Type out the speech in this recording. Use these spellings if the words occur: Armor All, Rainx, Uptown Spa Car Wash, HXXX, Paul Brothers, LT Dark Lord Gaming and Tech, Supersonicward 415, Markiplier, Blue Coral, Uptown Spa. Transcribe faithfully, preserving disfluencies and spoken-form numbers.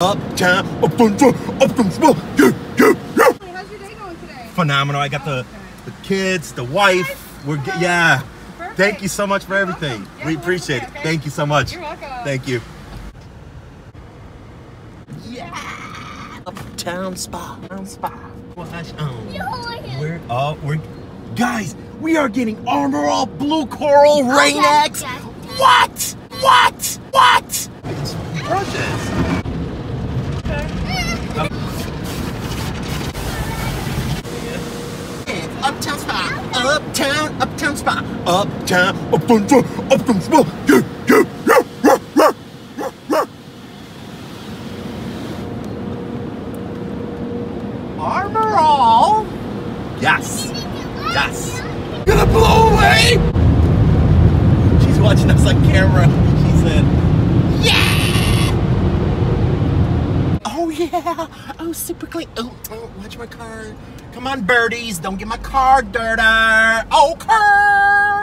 Uptown, Uptown Spa, Uptown Spa, yeah, yeah, yeah. How's your day going today? Phenomenal. I got the, the kids, the wife. Yes. We're g yeah. Perfect. Thank you so much for You're everything. Yeah, we appreciate it. Okay. Thank you so much. You're welcome. Thank you. Yeah. Uptown Spa, Uptown Spa. Wash on. You like it? We're all we're guys. We are getting Armor All, Blue Coral, Rainx. Okay. What? What? What? It's gorgeous. Uptown Spa, Uptown, Uptown Spa, Uptown, Uptown Spa, Uptown Spa, yeah, yeah, yeah, yeah, yeah, yeah, yeah. Armor All? Yes, yes. Gonna blow away? She's watching us on camera. She said, yeah! Oh yeah, oh super clean. Oh, oh, watch my car. Come on, birdies, don't get my car dirty. Okay.